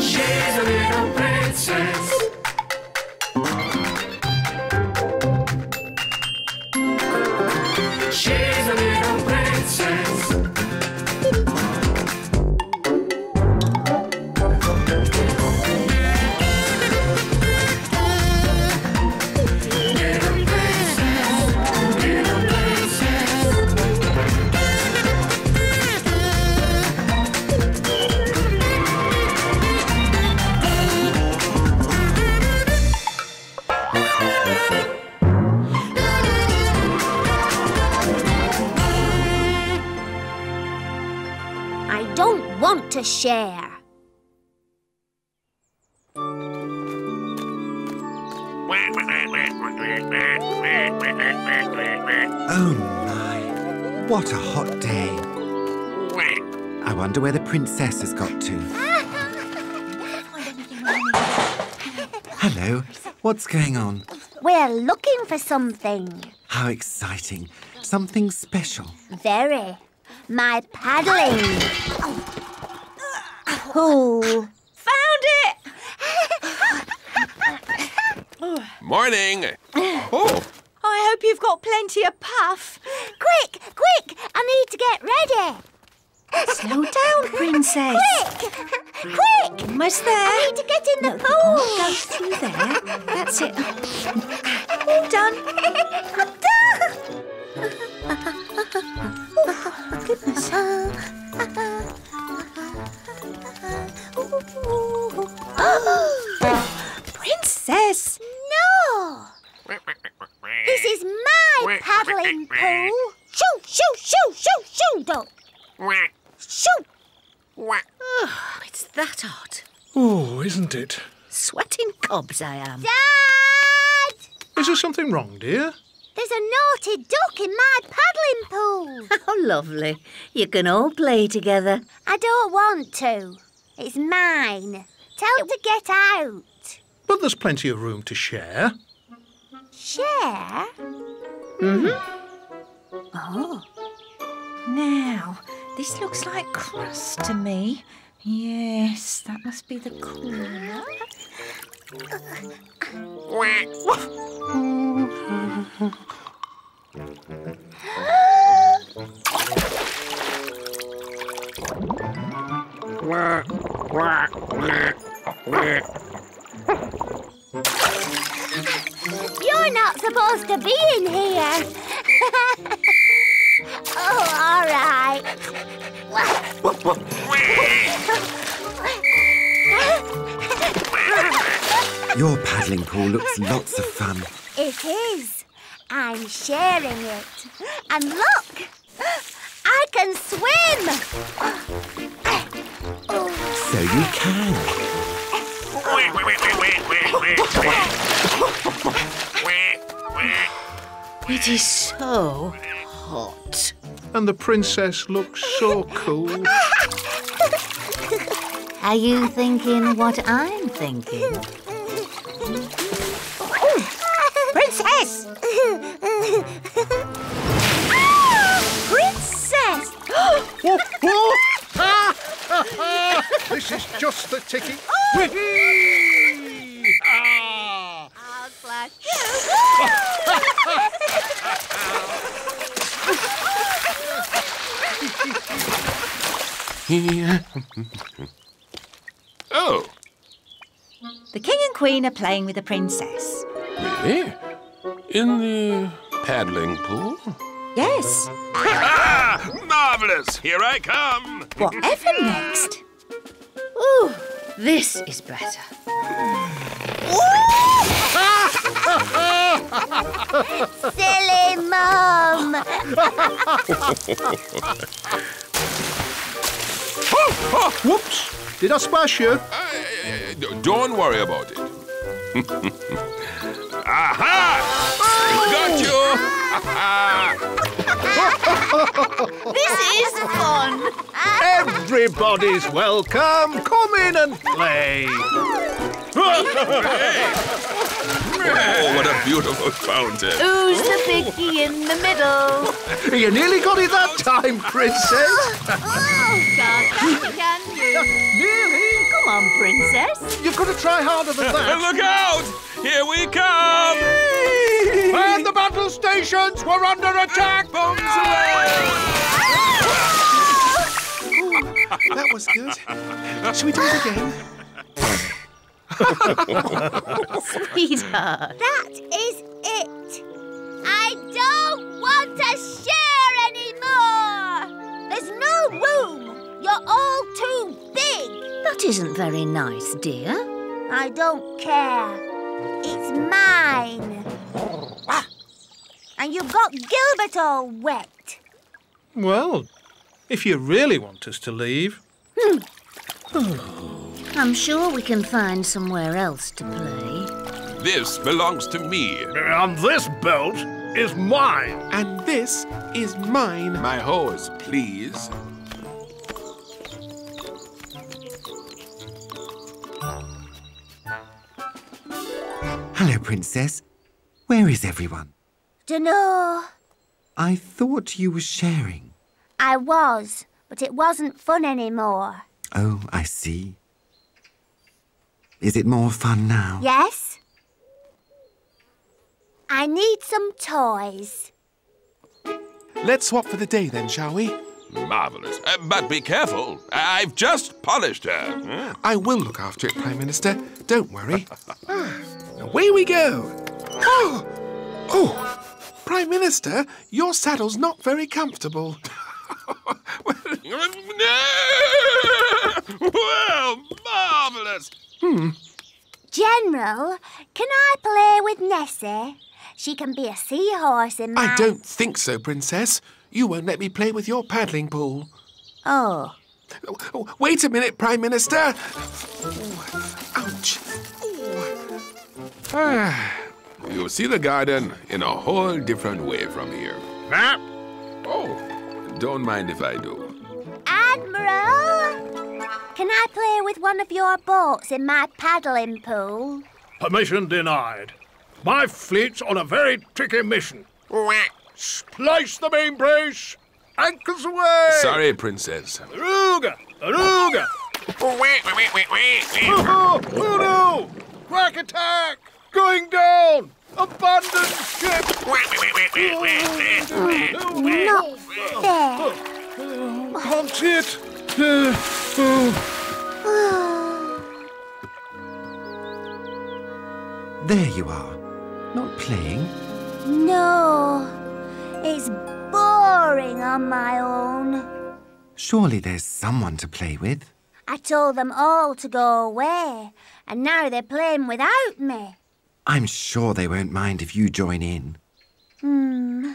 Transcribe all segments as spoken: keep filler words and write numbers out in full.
She's a little princess. She's a little princess. Want to share. Oh my, what a hot day. I wonder where the princess has got to. Hello, what's going on? We're looking for something. How exciting, something special. Very, my paddling. Oh. Oh. Found it! Morning! Oh. I hope you've got plenty of puff. Quick, quick! I need to get ready. Slow down, Princess. Quick! Quick! Almost there. I need to get in the no, pool. Go through there. That's it. All done. I'm done! Oh, goodness. Princess! No! This is my paddling pool. Shoo, shoo, shoo, shoo, shoo, dog. Shoo! Oh, it's that hot. Oh, isn't it? Sweating cobs I am. Dad! Is there something wrong, dear? There's a naughty duck in my paddling pool. How lovely. You can all play together. I don't want to. It's mine. Tell it to get out. But there's plenty of room to share. Share? Mm-hmm. Oh. Now, this looks like crust to me. Yes, that must be the corner. You're not supposed to be in here. Oh, all right. Your paddling pool looks lots of fun. It is. I'm sharing it. And look, I can swim. So you can. It is so hot. And the princess looks so cool. Are you thinking what I'm thinking? Oh, princess! Ah, princess! Oh, oh. This is just the ticket. Whee! Ah! I'll flash you. Oh. The king and queen are playing with the princess. Really? In the paddling pool? Yes. Ah! Marvellous! Here I come! Whatever next? Ooh, this is better. Silly Mum! Oh, oh, whoops! Did I splash you? I, I, don't worry about it. Aha! Oh! Got you! This is fun! Everybody's welcome! Come in and play! Oh, what a beautiful fountain! Who's the biggie in the middle? You nearly got it that time, Princess! Oh, God, that can you! Nearly! Come on, Princess! Princess? You've got to try harder than that. Look out! Here we come! Man the battle stations! We're under attack! Bombs away! Oh, that was good. Shall we do it again? Sweetheart. That is it. I don't want to share anymore. There's no room. You're all too big. That isn't very nice, dear. I don't care. It's mine. And you've got Gilbert all wet. Well, if you really want us to leave... Hmm. Oh. I'm sure we can find somewhere else to play. This belongs to me. And this belt is mine. And this is mine. My hose, please. Hello, Princess. Where is everyone? Dunno. I thought you were sharing. I was, but it wasn't fun anymore. Oh, I see. Is it more fun now? Yes. I need some toys. Let's swap for the day then, shall we? Marvellous. Uh, but be careful. I've just polished her. Mm. I will look after it, Prime Minister. Don't worry. Ah, away we go. Oh! Oh! Prime Minister, your saddle's not very comfortable. Well, marvellous. Hmm. General, can I play with Nessie? She can be a seahorse in my... I don't think so, Princess. You won't let me play with your paddling pool. Oh. oh, oh wait a minute, Prime Minister. Oh, ouch. Oh. Ah. You'll see the garden in a whole different way from here. Ah. Oh, don't mind if I do. Admiral! Can I play with one of your boats in my paddling pool? Permission denied. My fleet's on a very tricky mission. What? Splice the main brace! Anchors away! Sorry, Princess. Aruga! Aruga! Wait, wait, wait, wait, wait! Oh, oh no! Crack attack! Going down! Abandoned ship! Wait, wait, wait, wait, wait, wait, wait! Not fair! Can't see it! Uh, oh. There you are. Not playing? No. It's boring on my own. Surely there's someone to play with. I told them all to go away, and now they're playing without me. I'm sure they won't mind if you join in. Hmm.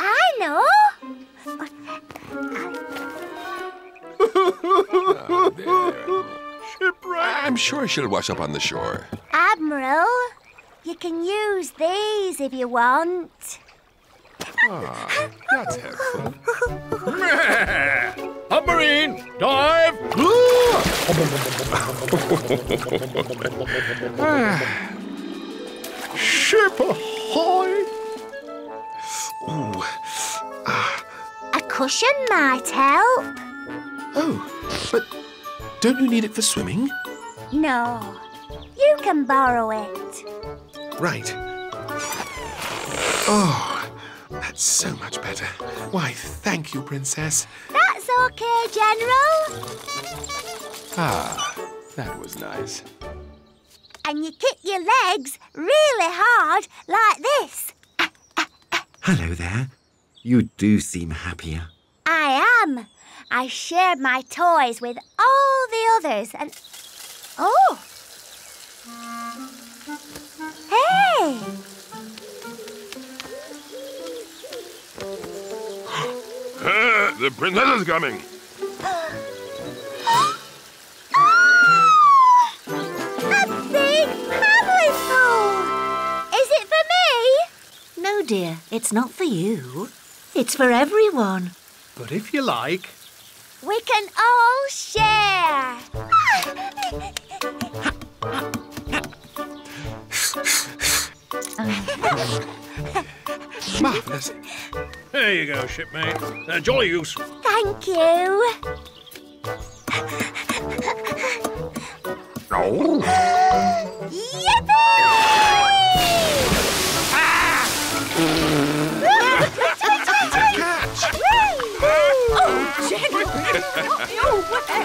I know! I'm sure she'll wash up on the shore. Admiral, you can use these if you want. Ah, that's helpful. Submarine, dive! Ship ahoy! Ooh. Ah. A cushion might help. Oh, but don't you need it for swimming? No, you can borrow it. Right. Oh, that's so much better. Why, thank you, Princess. That's OK, General. Ah, that was nice. And you kick your legs really hard, like this. Hello there. You do seem happier. I am. I shared my toys with all the others and... Oh! Hey! Uh, the princess is coming. Oh! A big paddling pool! Is it for me? No, dear, it's not for you. It's for everyone. But if you like... We can all share. Marvellous. There you go, shipmate. Uh, jolly useful. Thank you.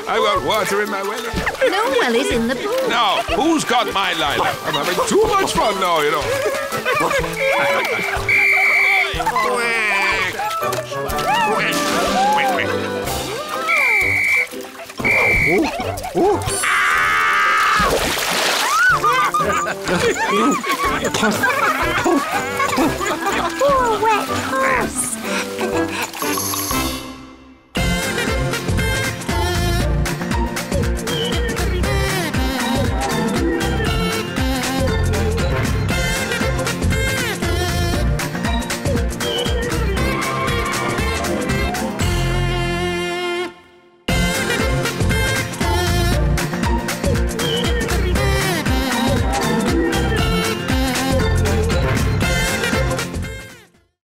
I got water in my welly. No wellies in the pool. No, who's got my line? I'm having too much fun now, you know. Poor wet horse.